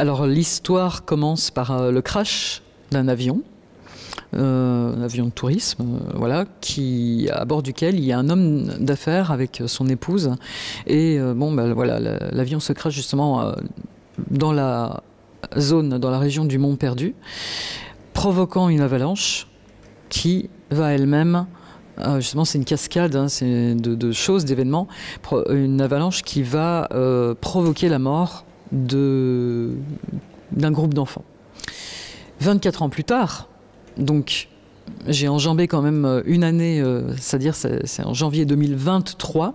Alors l'histoire commence par le crash d'un avion, un avion de tourisme, voilà, qui, à bord duquel il y a un homme d'affaires avec son épouse. Et bon, ben, voilà, l'avion se crash justement dans la zone, dans la région du Mont Perdu, provoquant une avalanche qui va elle-même... justement, c'est une cascade hein, c'est de choses, d'événements, une avalanche qui va provoquer la mort d'un groupe d'enfants. 24 ans plus tard, donc j'ai enjambé quand même une année, c'est-à-dire c'est en janvier 2023,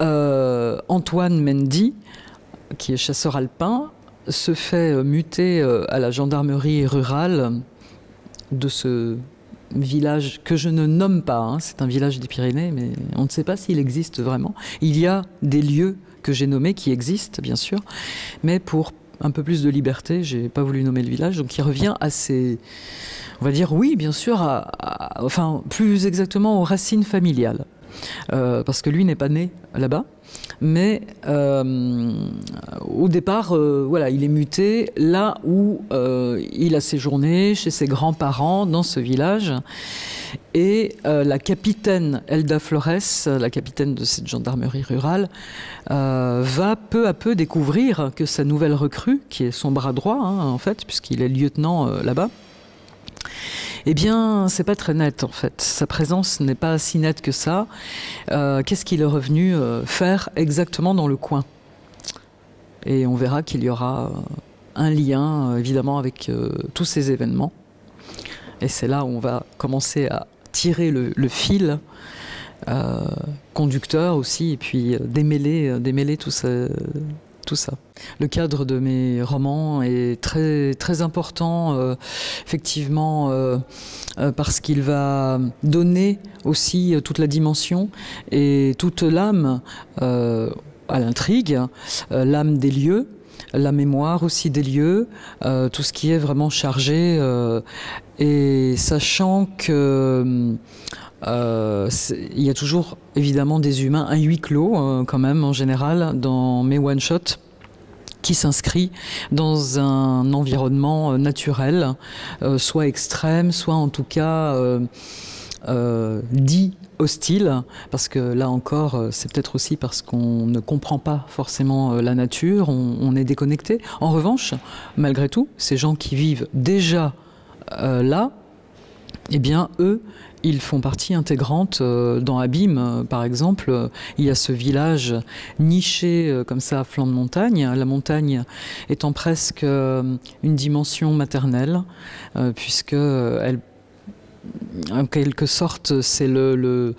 Antoine Mendy, qui est chasseur alpin, se fait muter à la gendarmerie rurale de ce... village que je ne nomme pas, hein, c'est un village des Pyrénées, mais on ne sait pas s'il existe vraiment. Il y a des lieux que j'ai nommés qui existent, bien sûr, mais pour un peu plus de liberté, j'ai pas voulu nommer le village, donc il revient à ses... on va dire, oui, bien sûr, enfin, plus exactement aux racines familiales, parce que lui n'est pas né là-bas, mais au départ, voilà, il est muté là où il a séjourné chez ses grands-parents dans ce village. Et la capitaine Elda Flores, la capitaine de cette gendarmerie rurale, va peu à peu découvrir que sa nouvelle recrue, qui est son bras droit hein, en fait, puisqu'il est lieutenant là-bas, eh bien, c'est pas très net en fait. Sa présence n'est pas si nette que ça. Qu'est-ce qu'il est revenu faire exactement dans le coin? Et on verra qu'il y aura un lien évidemment avec tous ces événements. Et c'est là où on va commencer à tirer le fil conducteur aussi, et puis démêler tout ça. Tout ça. Le cadre de mes romans est très, très important, effectivement, parce qu'il va donner aussi toute la dimension et toute l'âme à l'intrigue, l'âme des lieux, la mémoire aussi des lieux, tout ce qui est vraiment chargé, et sachant que... il y a toujours évidemment des humains, un huis clos quand même en général dans mes one-shots qui s'inscrit dans un environnement naturel, soit extrême, soit en tout cas dit hostile, parce que là encore c'est peut-être aussi parce qu'on ne comprend pas forcément la nature, on est déconnecté. En revanche, malgré tout, ces gens qui vivent déjà là, eh bien eux, ils font partie intégrante. Dans Abîmes, par exemple, il y a ce village niché comme ça à flanc de montagne, la montagne étant presque une dimension maternelle, puisque elle, en quelque sorte, c'est le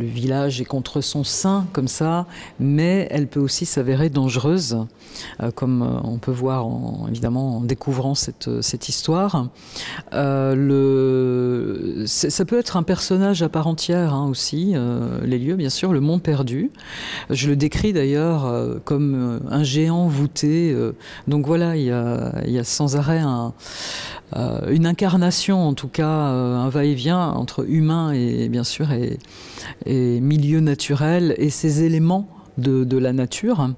village est contre son sein comme ça, mais elle peut aussi s'avérer dangereuse, comme on peut voir évidemment en découvrant cette histoire. Ça peut être un personnage à part entière hein, aussi, les lieux bien sûr, le Mont Perdu. Je le décris d'ailleurs comme un géant voûté. Donc voilà, il y a sans arrêt une incarnation, en tout cas un va-et-vient entre humains et bien sûr et milieu naturel et ces éléments de la nature.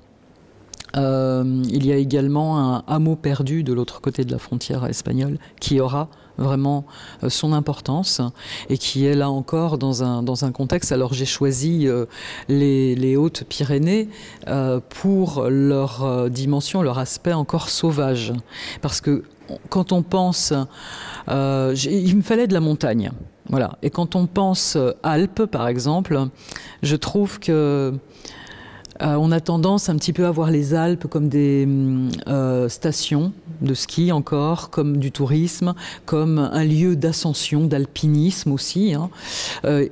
Il y a également un hameau perdu de l'autre côté de la frontière espagnole qui aura vraiment son importance et qui est là encore dans un contexte. Alors j'ai choisi les Hautes-Pyrénées pour leur dimension, leur aspect encore sauvage, parce que quand on pense, il me fallait de la montagne, voilà. Et quand on pense Alpes, par exemple, je trouve que on a tendance un petit peu à voir les Alpes comme des stations de ski encore, comme du tourisme, comme un lieu d'ascension, d'alpinisme aussi, hein.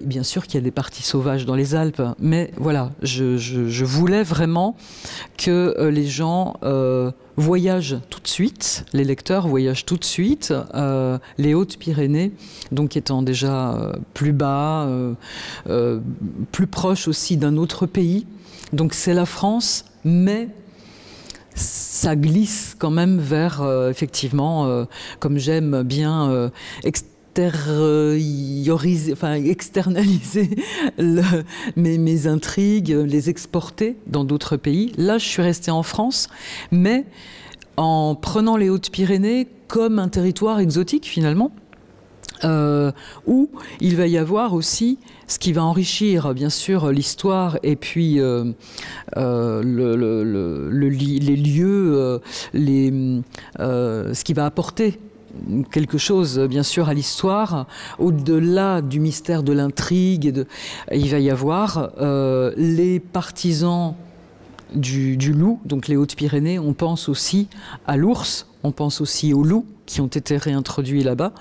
Bien sûr qu'il y a des parties sauvages dans les Alpes, mais voilà, je voulais vraiment que les gens voyagent tout de suite, les lecteurs voyagent tout de suite, les Hautes-Pyrénées, donc étant déjà plus bas, plus proche aussi d'un autre pays. Donc c'est la France, mais ça glisse quand même vers, effectivement, comme j'aime bien externaliser mes intrigues, les exporter dans d'autres pays. Là, je suis restée en France, mais en prenant les Hautes-Pyrénées comme un territoire exotique, finalement, où il va y avoir aussi ce qui va enrichir, bien sûr, l'histoire et puis les lieux, ce qui va apporter quelque chose, bien sûr, à l'histoire. Au-delà du mystère de l'intrigue, il va y avoir les partisans du loup, donc les Hautes-Pyrénées. On pense aussi à l'ours, on pense aussi aux loups qui ont été réintroduits là-bas.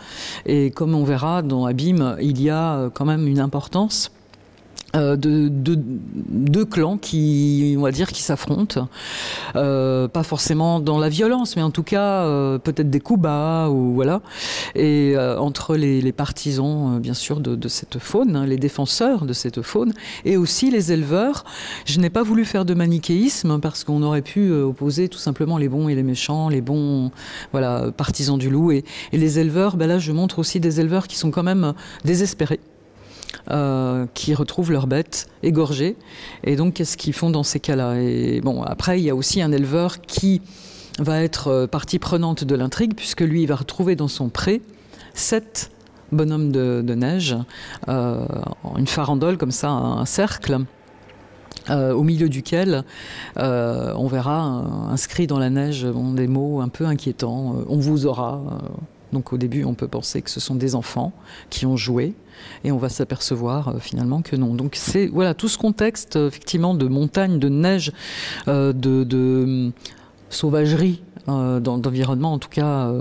Et comme on verra dans Abîmes, il y a quand même une importance de deux clans qui, on va dire, qui s'affrontent, pas forcément dans la violence, mais en tout cas peut-être des coups bas ou voilà. Et entre les partisans, bien sûr, de cette faune, hein, les défenseurs de cette faune, et aussi les éleveurs. Je n'ai pas voulu faire de manichéisme parce qu'on aurait pu opposer tout simplement les bons et les méchants, les bons, voilà, partisans du loup et les éleveurs. Ben là, je montre aussi des éleveurs qui sont quand même désespérés. Qui retrouvent leurs bêtes égorgées. Et donc, qu'est-ce qu'ils font dans ces cas-là? Et bon, après, il y a aussi un éleveur qui va être partie prenante de l'intrigue, puisque lui, il va retrouver dans son pré 7 bonhommes de neige, une farandole comme ça, un cercle, au milieu duquel on verra inscrit dans la neige, bon, des mots un peu inquiétants. On vous aura... Donc au début, on peut penser que ce sont des enfants qui ont joué, et on va s'apercevoir finalement que non. Donc c'est, voilà, tout ce contexte effectivement de montagne, de neige, de sauvagerie, d'environnement en tout cas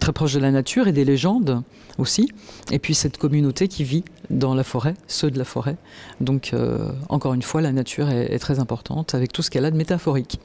très proche de la nature et des légendes aussi. Et puis cette communauté qui vit dans la forêt, ceux de la forêt. Donc encore une fois, la nature est très importante avec tout ce qu'elle a de métaphorique.